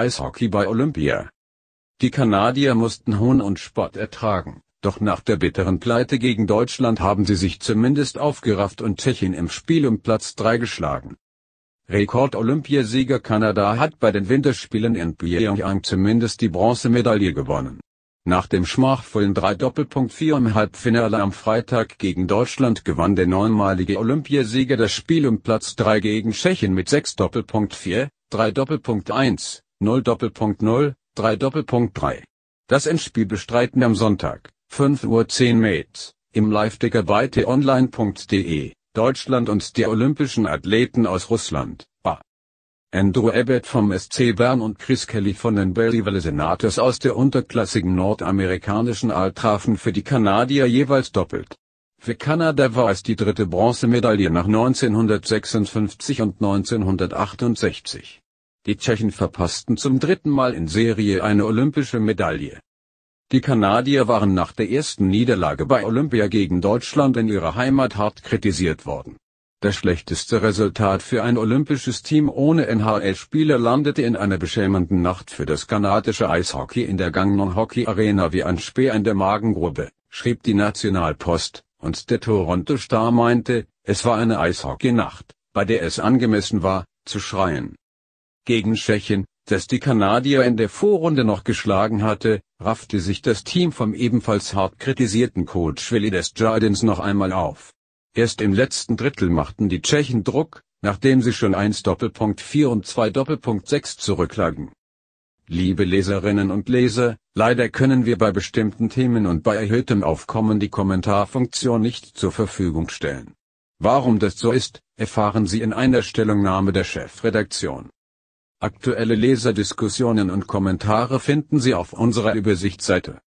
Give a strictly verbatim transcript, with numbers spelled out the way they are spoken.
Eishockey bei Olympia. Die Kanadier mussten Hohn und Spott ertragen, doch nach der bitteren Pleite gegen Deutschland haben sie sich zumindest aufgerafft und Tschechien im Spiel um Platz drei geschlagen. Rekord-Olympiasieger Kanada hat bei den Winterspielen in Pyeongchang zumindest die Bronzemedaille gewonnen. Nach dem schmachvollen drei zu vier im Halbfinale am Freitag gegen Deutschland gewann der neunmalige Olympiasieger das Spiel um Platz drei gegen Tschechien mit sechs zu vier, drei zu eins, null zu null, drei zu drei. Das Endspiel bestreiten am Sonntag, fünf Uhr zehn im Live-Ticker bei t online punkt de. Deutschland und die olympischen Athleten aus Russland, A. Andrew Abbott vom S C Bern und Chris Kelly von den Belleville Senators aus der unterklassigen nordamerikanischen A trafen für die Kanadier jeweils doppelt. Für Kanada war es die dritte Bronzemedaille nach neunzehnhundertsechsundfünfzig und neunzehnhundertachtundsechzig. Die Tschechen verpassten zum dritten Mal in Serie eine olympische Medaille. Die Kanadier waren nach der ersten Niederlage bei Olympia gegen Deutschland in ihrer Heimat hart kritisiert worden. Das schlechteste Resultat für ein olympisches Team ohne N H L-Spieler landete in einer beschämenden Nacht für das kanadische Eishockey in der Gangneung Hockey Arena wie ein Speer in der Magengrube, schrieb die National Post, und der Toronto-Star meinte, es war eine Eishockey-Nacht, bei der es angemessen war, zu schreien. Gegen Tschechien, das die Kanadier in der Vorrunde noch geschlagen hatte, raffte sich das Team vom ebenfalls hart kritisierten Coach Willy Desjardins noch einmal auf. Erst im letzten Drittel machten die Tschechen Druck, nachdem sie schon eins zu vier und zwei zu sechs zurücklagen. Liebe Leserinnen und Leser, leider können wir bei bestimmten Themen und bei erhöhtem Aufkommen die Kommentarfunktion nicht zur Verfügung stellen. Warum das so ist, erfahren Sie in einer Stellungnahme der Chefredaktion. Aktuelle Leserdiskussionen und Kommentare finden Sie auf unserer Übersichtsseite.